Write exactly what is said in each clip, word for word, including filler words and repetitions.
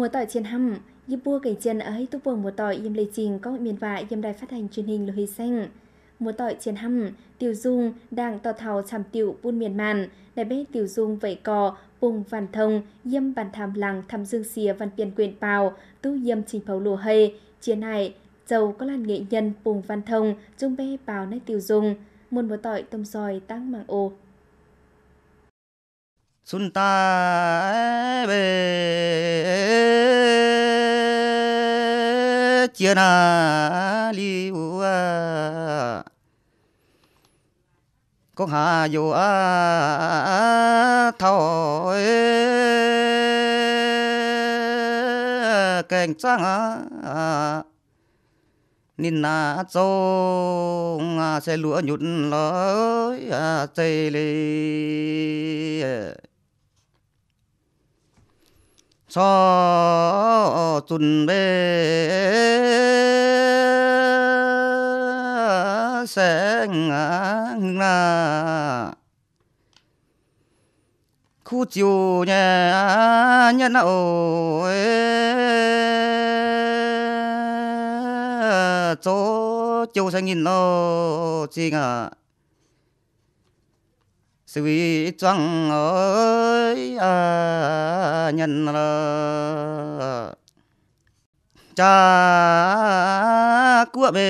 Mùa tỏi trên hầm, dịp bua cảnh chân ấy tu buồn mùa tỏi yêm lây trình có miền vạ yêm đài phát hành truyền hình Lô Huy Xanh. Mùa tỏi trên hầm, tiểu dung đang tỏ thảo chằm tiểu buôn miền màn, đại bé tiểu dung vẩy cò, bùng vàn thông, yêm bàn tham làng thăm dương xìa văn tiền quyền bào, tu yêm trình pháo lùa hê, chiến này, dầu có làn nghệ nhân bùng văn thông, trung bé bào nách tiểu dung, môn mùa tỏi tôm sòi tăng mạng ô. Xuân ta bê chia na liu con hà dù thổi kèn trăng nín na châu xe lúa nhụt lối xây lê so tùn bê sẽ ngã ngưng là khu chiều nhà nhân ổ chỗ chiều sẽ nghìn lô chi ngã suy trăng ơi à, nhân là cha của bề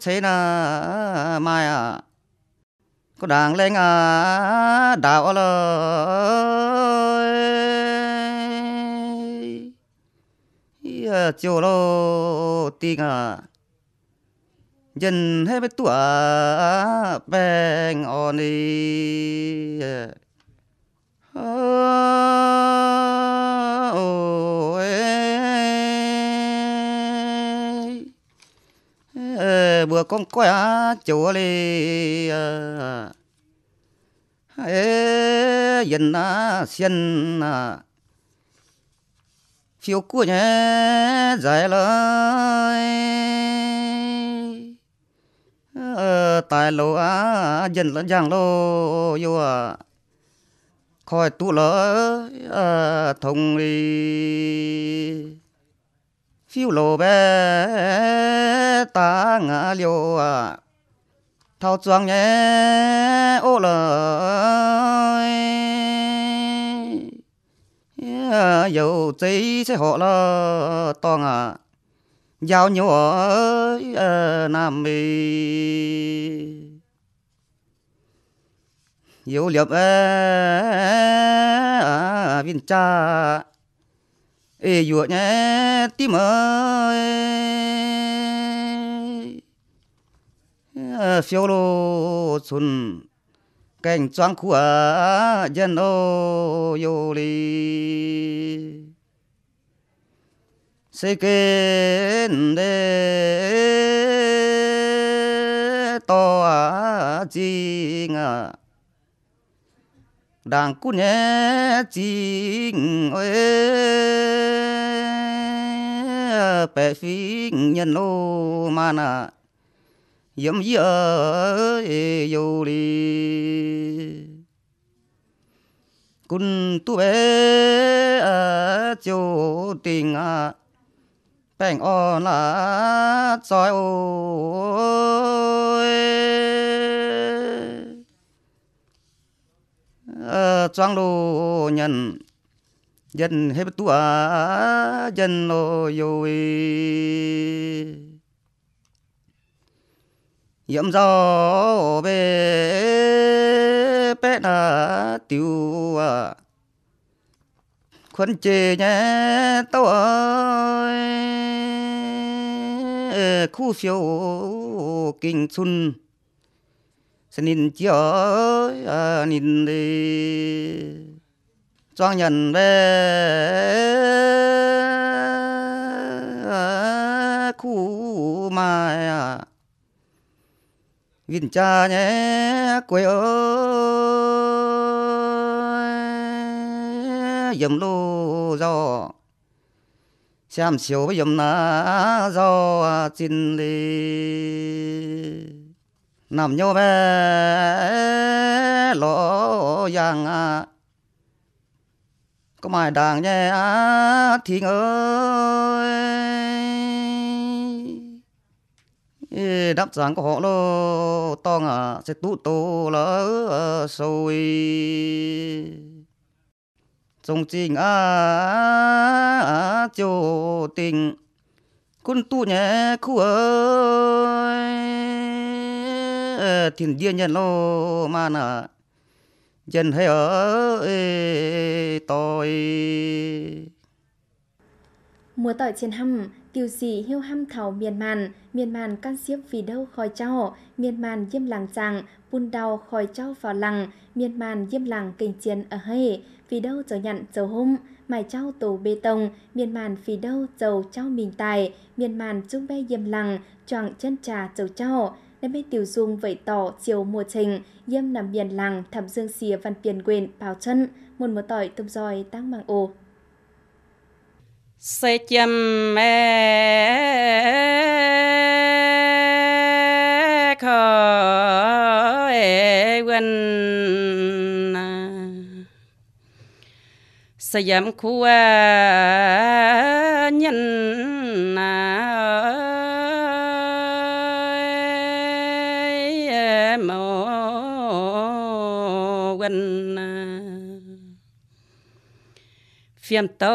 thế là mai à có đàng lên à đạo lời chiều lô tiếng à dân hết biết tuổi bèn on đi bữa con quay chỗ đi dân á xiên phiếu của nhé giải lời tại lô á dân lẫn giang lô vô à khỏi tụ lỡ à, thông đi phiêu lô bé ta ngã liêu à thao choang nhé ô lỡ dầu tí sẽ họ lỡ to ngã giao nhau ở Nam Mỹ yếu liệp ở Vinh Cha ê dụa nhé tím ơi phiêu lô xuân cảnh choáng khu ở dân ô yêu lý xây kênh đê to á chi ngờ đảng cú nhé chi ơi bẻ phí nhân lô mà nà yếm dì ơi yêu đi cun tu bé á châu tình á bèn o là soi ôi choang lô nhân dân hết tu á dân lô yêu yếm gió bê bé là tiêu à khuân chê nhé tao ơi khu phiêu kinh xuân sẽ nhìn chiếc ơi nhìn đi choang nhận về khu mai à Vinh Cha nhé quê ơi dầm lô do xem xíu với dầm ná do xin đi nằm nhau bé lỗ giang à có mài đàng nhé á Thiên ơi đáp giảng của họ lô to ngả sẽ tụ tổ lỡ sôi trong trình á châu tình con tụ nhé khu ơi thiên nhiên nhân lô mà nà dân hay ở tôi mùa tỏi trên hầm kiều sĩ hiêu hăm thảo miền màn miền màn can xiếp vì đâu khỏi trao miền màn diêm làng chàng bùn đau khỏi trao vào làng miền màn diêm làng kình chiến ở hay vì đâu chờ nhận dầu hôm mài trao tàu bê tông miền màn vì đâu dầu trao mình tài miền màn chung bay diêm làng choạng chân trà dầu trao nên bên tiểu dung vẩy tỏ chiều mùa trình diêm nằm miền làng thảm dương xìa văn tiền quyền bào chân một mùa tỏi tôm dòi tăng bằng ổ Say chăm mẹ khói quân Say chăm khu nhân ơi mô quân Phiêm tổ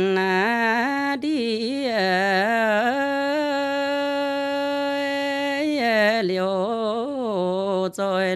á đi rồi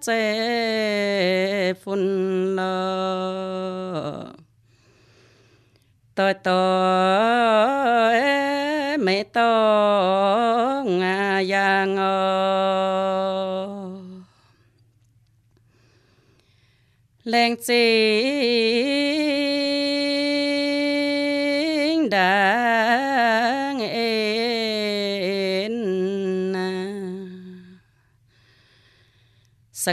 Tse phun lơ Tôi tôi Mẹ tôi Nga giang ơ Lên chính đã nghe Sa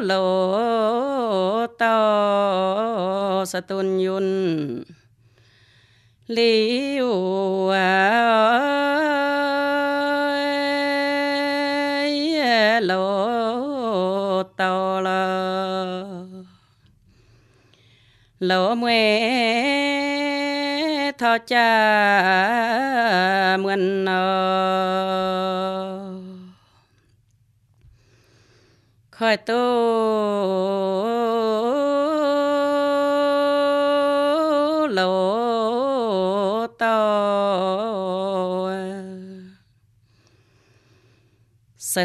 lô tao Sa tôn yun liu ai lô tàu lơ lô muê thọ cha muôn nô khởi tu lô tô sa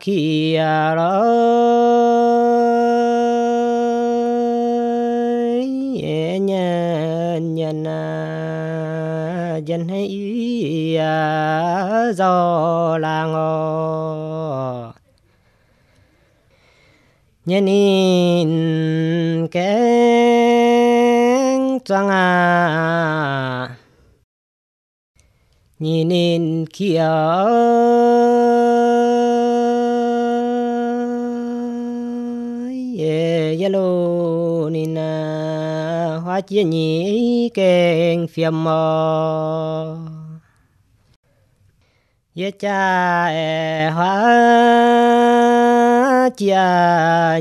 khi đó nhân nhân dân hay do là ngô nhân kén trang à nhìn in kia yellow nina hoa chia nhị keng phiêm mò ye cha hoa chia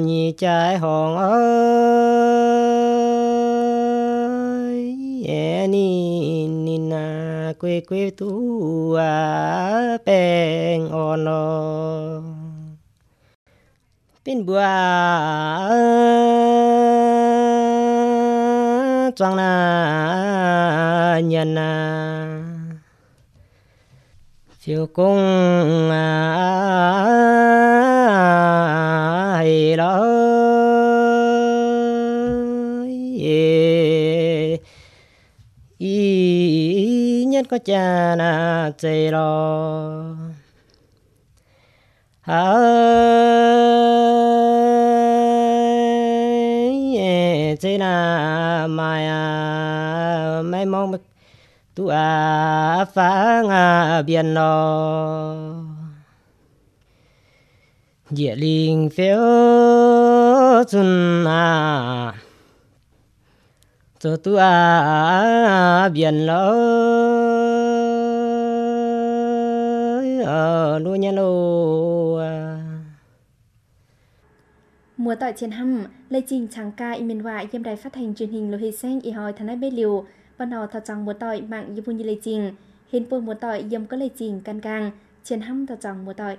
nhị trái hồng ơi ye nina quê quê tu à bèn on lo pin bùa trang na nhân na phiêu công à hay đó có cha na chế lo ơi chế na mai à mai mong tu à phá ngà biển lo địa linh phiêu xuân à cho tu à biển lo luôn nha lô. Múa tỏi trên hầm, lây trình tràng ca y miền ngoại yêm đài phát thanh truyền hình lô hì xanh y hỏi thằng ấy biết liều, bọn họ thao tròng múa tỏi mạng yêm vui như lây trình, hiến bồi múa tỏi yêm có lây trình can càng, trên hầm thao tròng múa tỏi.